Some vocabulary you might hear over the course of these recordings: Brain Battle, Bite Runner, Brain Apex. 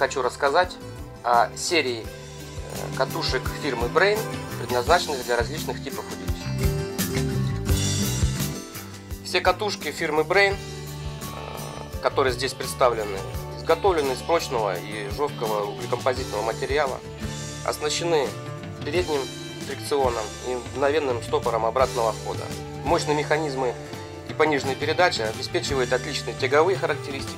хочу рассказать о серии катушек фирмы Brain, предназначенных для различных типов удилищ. Все катушки фирмы Brain, которые здесь представлены, изготовлены из прочного и жесткого углекомпозитного материала, оснащены передним фрикционом и мгновенным стопором обратного хода. Мощные механизмы и пониженные передачи обеспечивают отличные тяговые характеристики,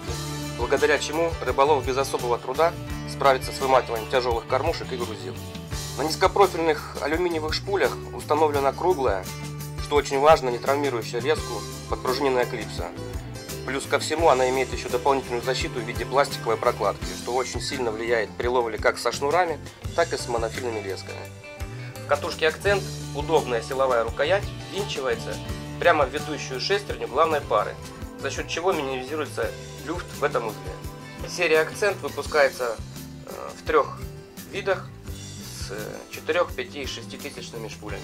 благодаря чему рыболов без особого труда справится с выматыванием тяжелых кормушек и грузил. На низкопрофильных алюминиевых шпулях установлена круглая, что очень важно, не травмирующая леску, подпружиненная клипса. Плюс ко всему она имеет еще дополнительную защиту в виде пластиковой прокладки, что очень сильно влияет при ловле как со шнурами, так и с монофильными лесками. В катушке Акцент удобная силовая рукоять винчивается прямо в ведущую шестерню главной пары, за счет чего минимизируется люфт в этом узле. Серия Акцент выпускается в трех видах с 4, 5 и 6-тысячными шпулями,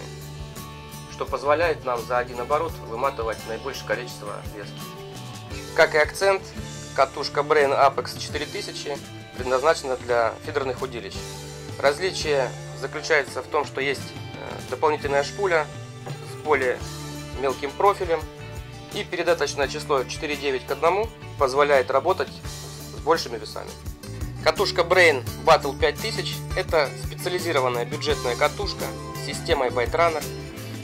что позволяет нам за один оборот выматывать наибольшее количество лески. Как и Акцент, катушка Brain Apex 4000 предназначена для фидерных удилищ. Различие заключается в том, что есть дополнительная шпуля с более мелким профилем, и передаточное число 4,9 к 1 позволяет работать с большими весами. Катушка Brain Battle 5000 – это специализированная бюджетная катушка с системой Bite Runner,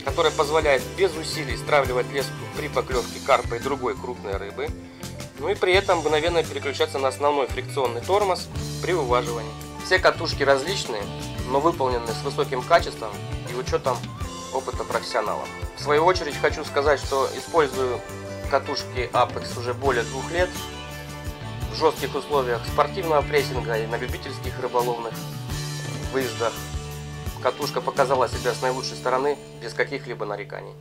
которая позволяет без усилий стравливать леску при поклевке карпа и другой крупной рыбы, ну и при этом мгновенно переключаться на основной фрикционный тормоз при вываживании. Все катушки различные, но выполнены с высоким качеством и учетом опыта профессионалов. В свою очередь хочу сказать, что использую катушки Apex уже более 2 лет в жестких условиях спортивного прессинга и на любительских рыболовных выездах. Катушка показала себя с наилучшей стороны без каких-либо нареканий.